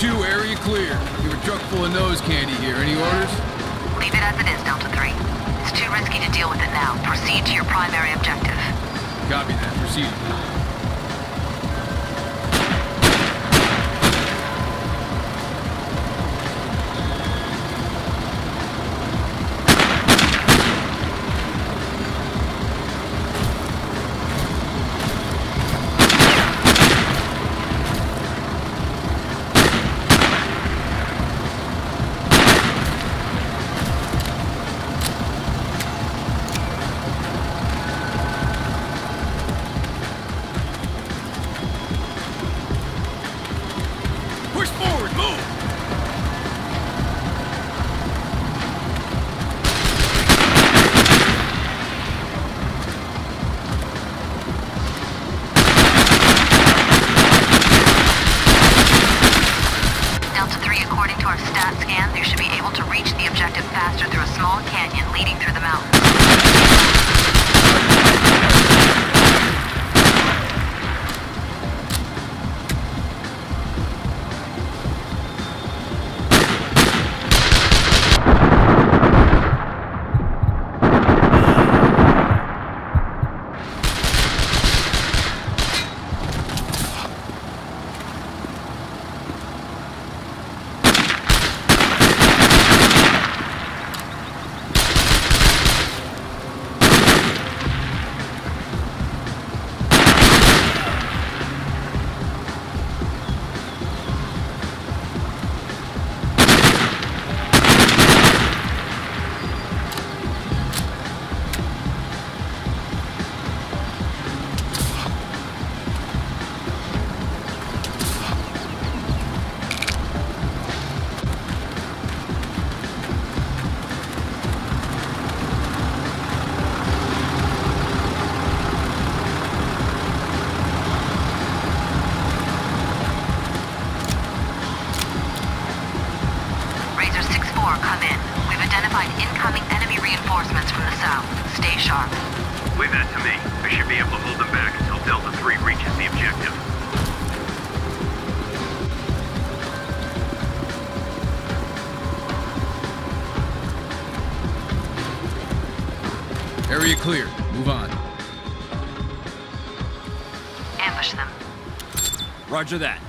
2, area clear. We have a truck full of nose candy here. Any orders? Leave it as it is, Delta-3. It's too risky to deal with it now. Proceed to your primary objective. Copy that. Proceed. Area clear. Move on. Ambush them. Roger that.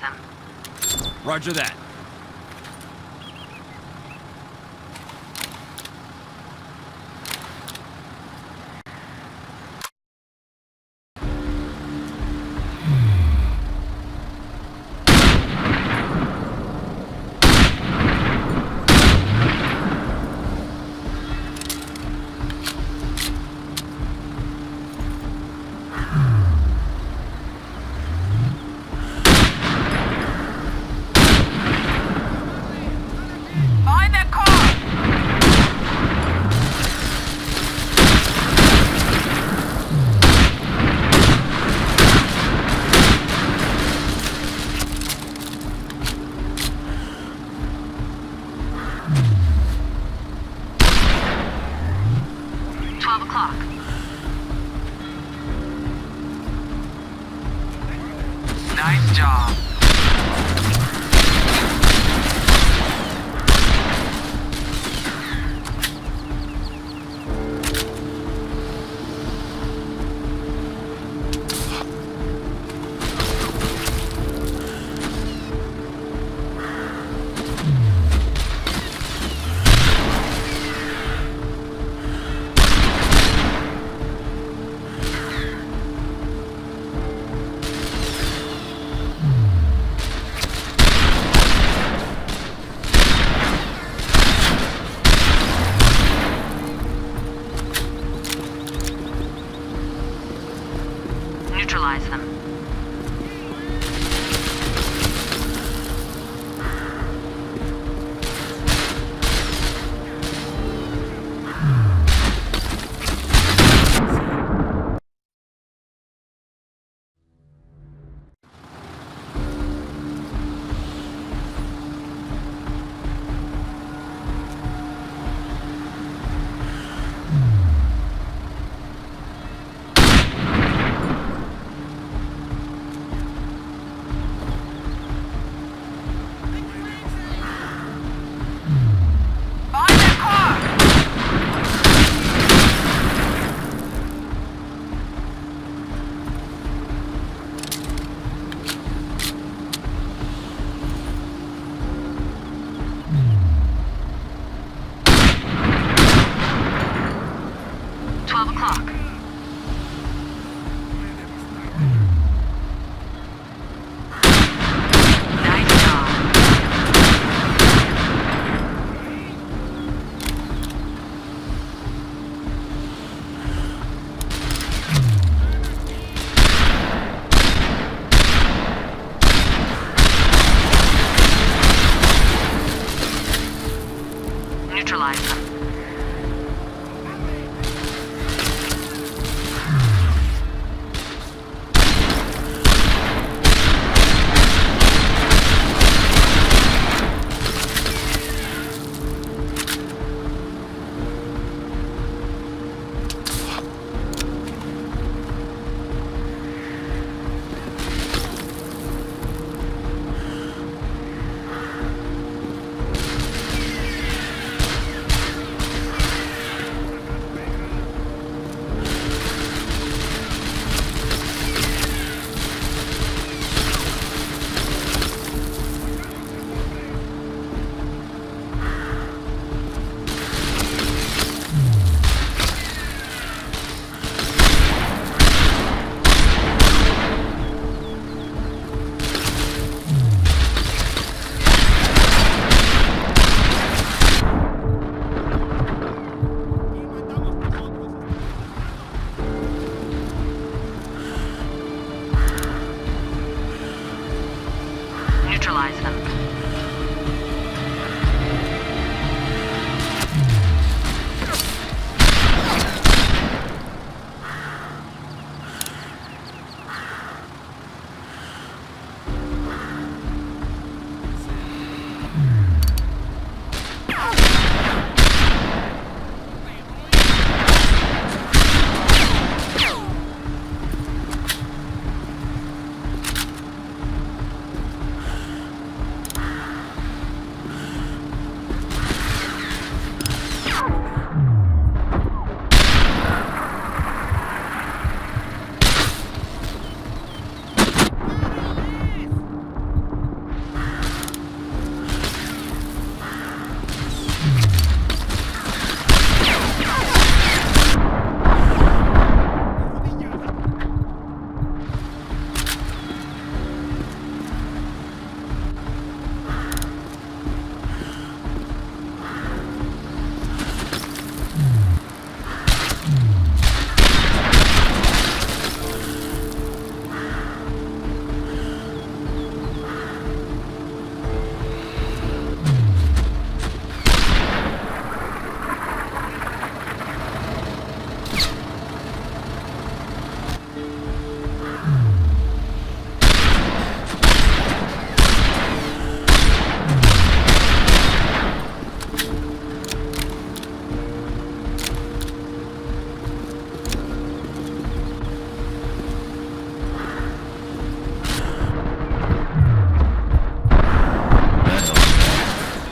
Them. Roger that.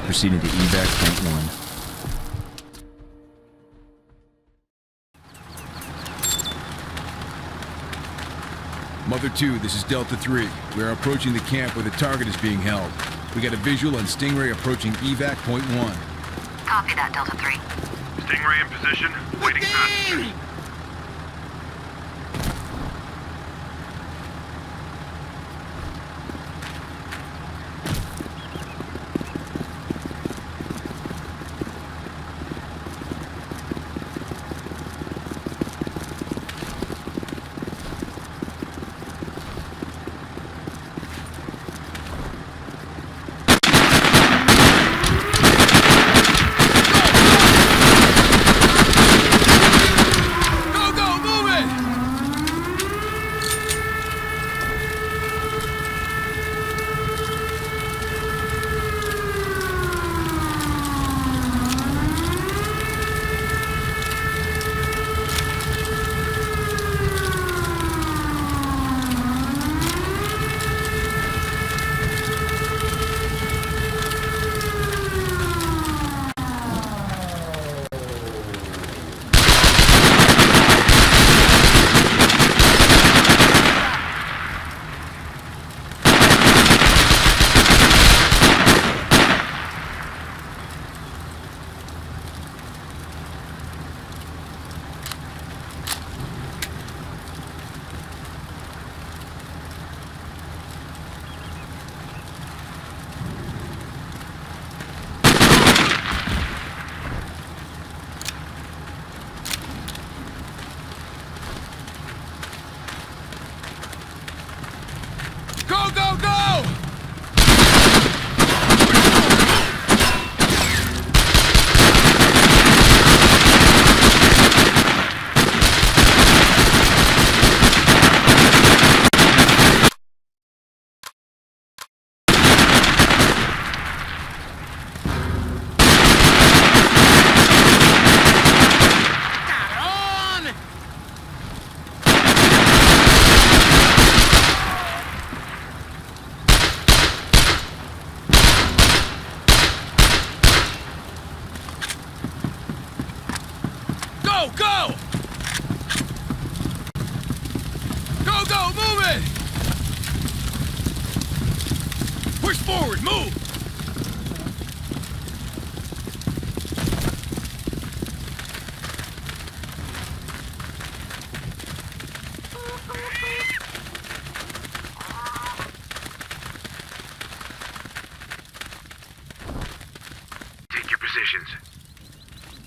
proceeding to Evac point one. Mother two, this is Delta-3. We are approaching the camp where the target is being held. We got a visual on Stingray approaching Evac point one. Copy that, Delta-3. Stingray in position, waiting passengers.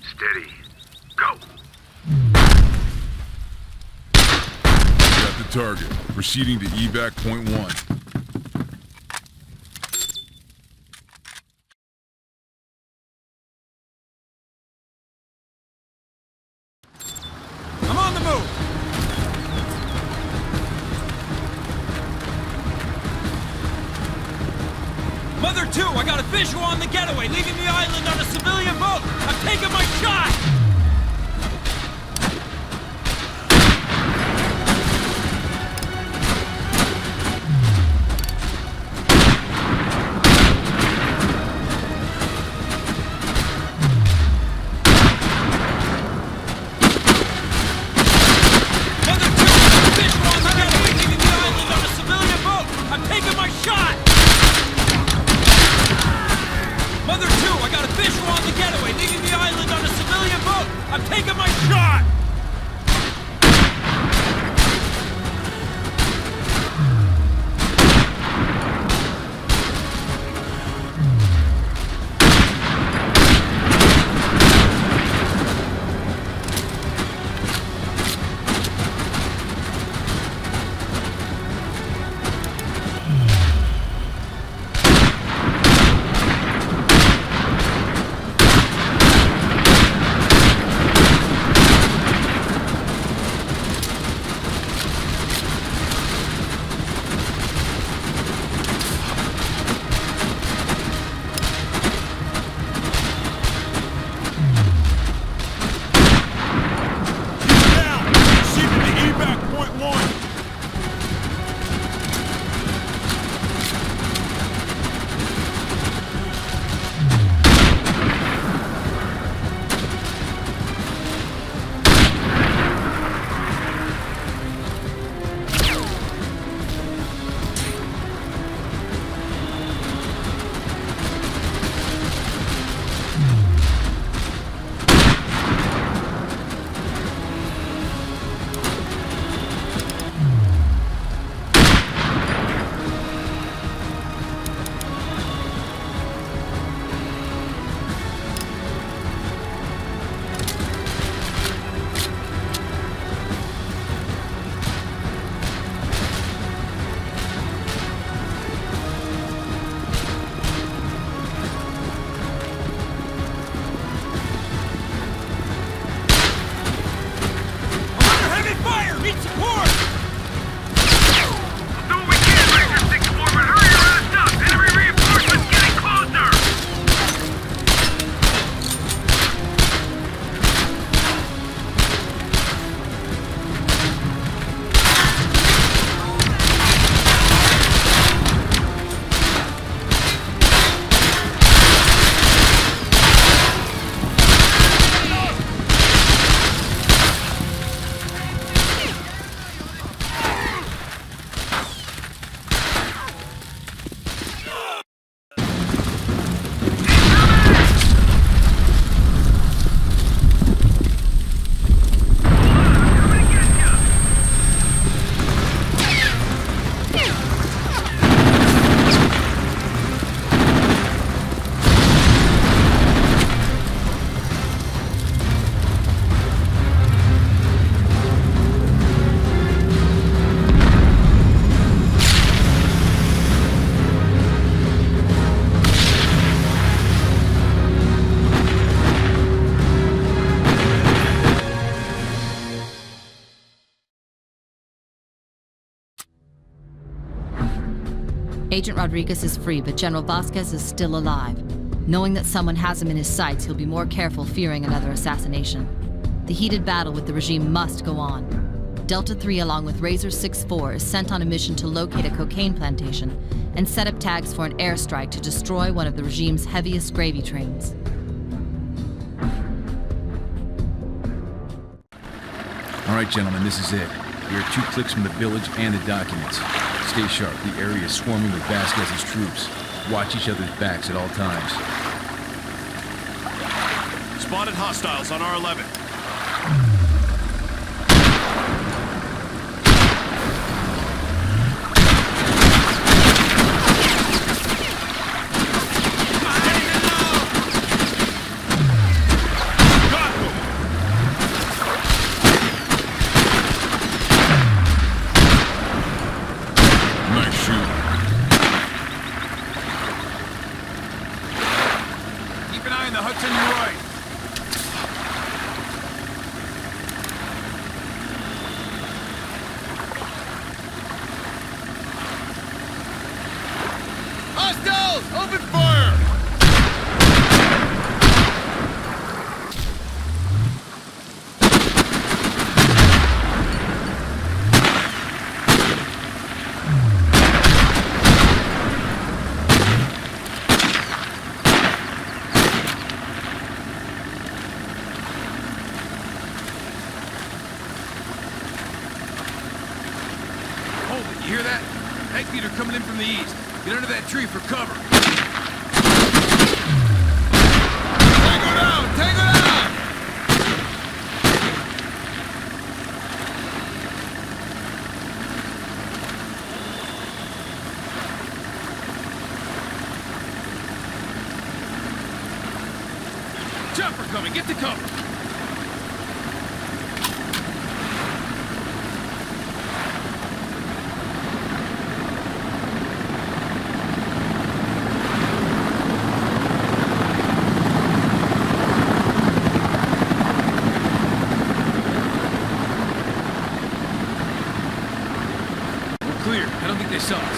Steady. Go. Got the target. Proceeding to Evac point one. I'm on the move. Mother two, I got a visual on the getaway, leaving the island on a civilian boat. I'm taking my shot! Mother two, I got a visual on the getaway, leaving the island on a civilian boat! Agent Rodriguez is free, but General Vasquez is still alive. Knowing that someone has him in his sights, he'll be more careful, fearing another assassination. The heated battle with the regime must go on. Delta-3, along with Razor 6-4, is sent on a mission to locate a cocaine plantation and set up tags for an airstrike to destroy one of the regime's heaviest gravy trains. All right, gentlemen, this is it. We are 2 clicks from the village and the documents. Stay sharp. The area is swarming with Vasquez's troops. Watch each other's backs at all times. Spotted hostiles on R11. Tree for cover. Tango down! Tango down! Chopper coming! Get the cover!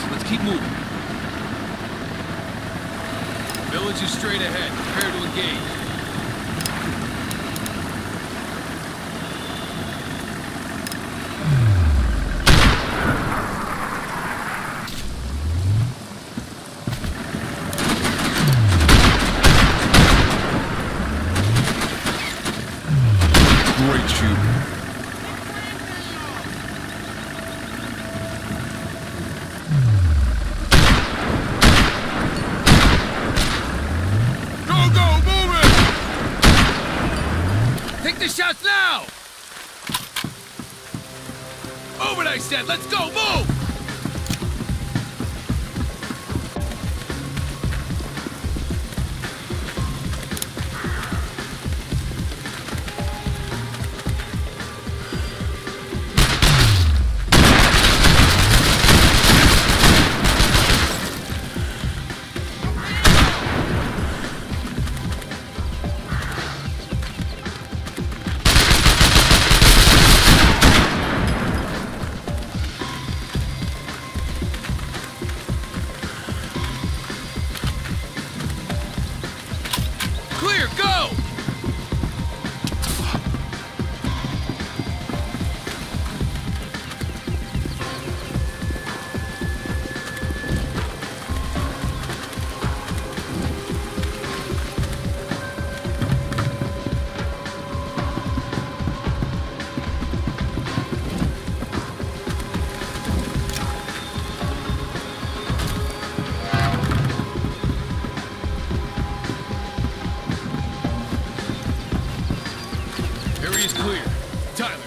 Let's keep moving. Village is straight ahead. Prepare to engage. Let's go! Move!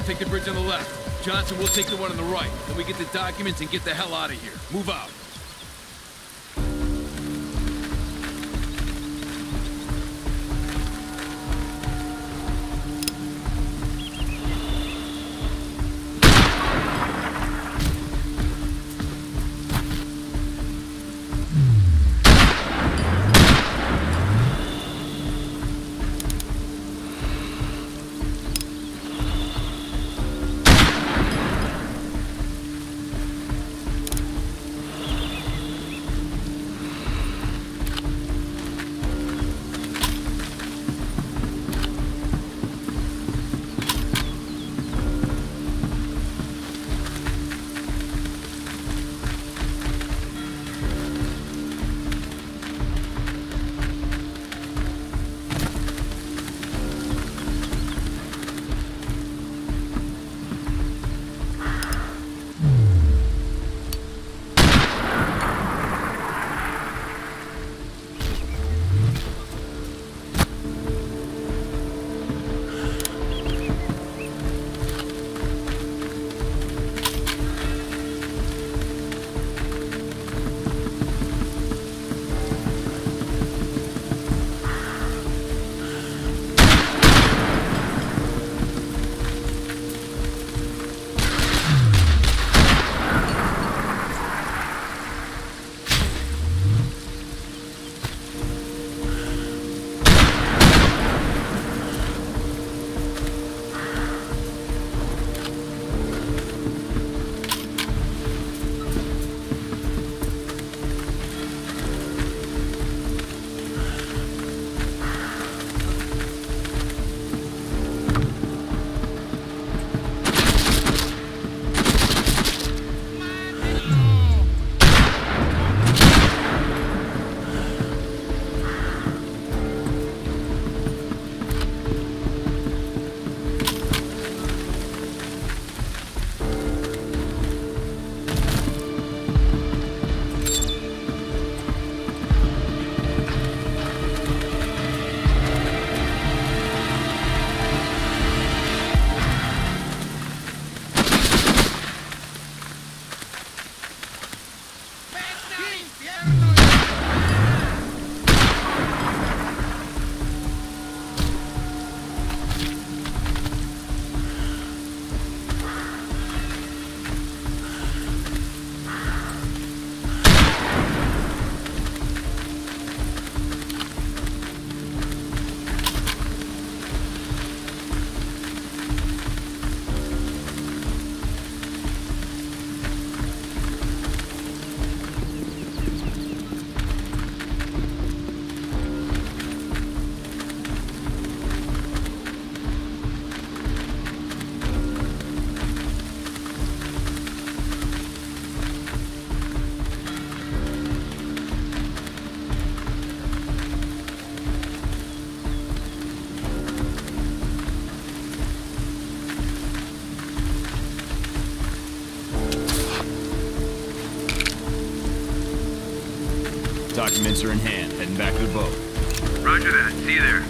Take the bridge on the left. Johnson will take the one on the right. Then we get the documents and get the hell out of here. Move out. Documents are in hand. Heading back to the boat. Roger that. See you there.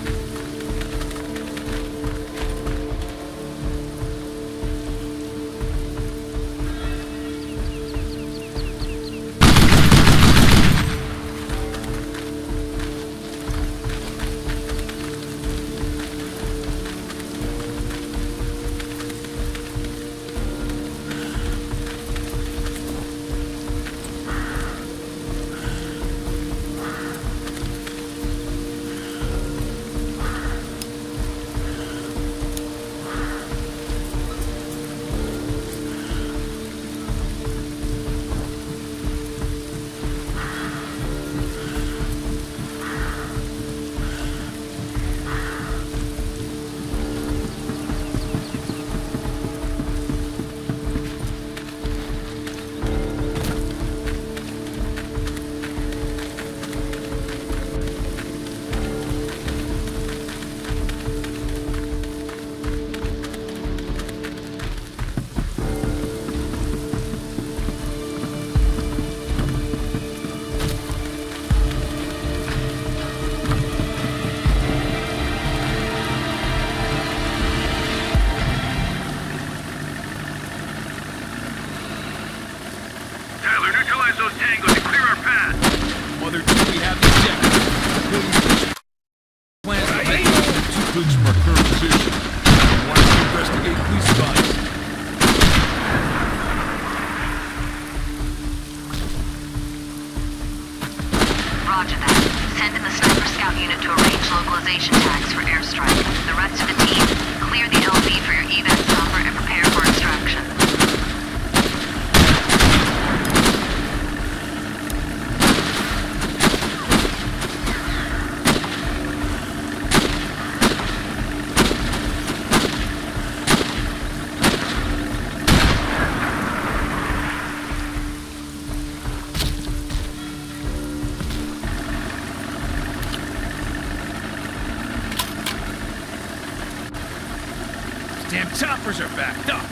Choppers are backed up.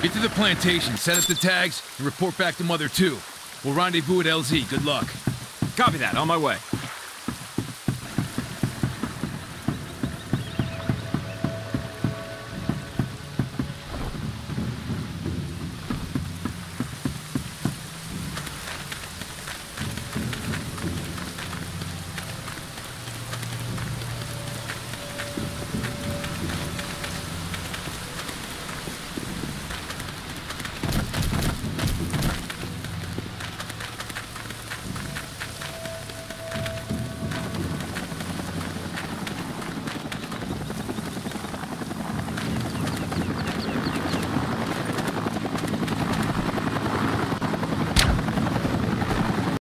Get to the plantation, set up the tags, and report back to Mother 2. We'll rendezvous at LZ. Good luck. Copy that. On my way.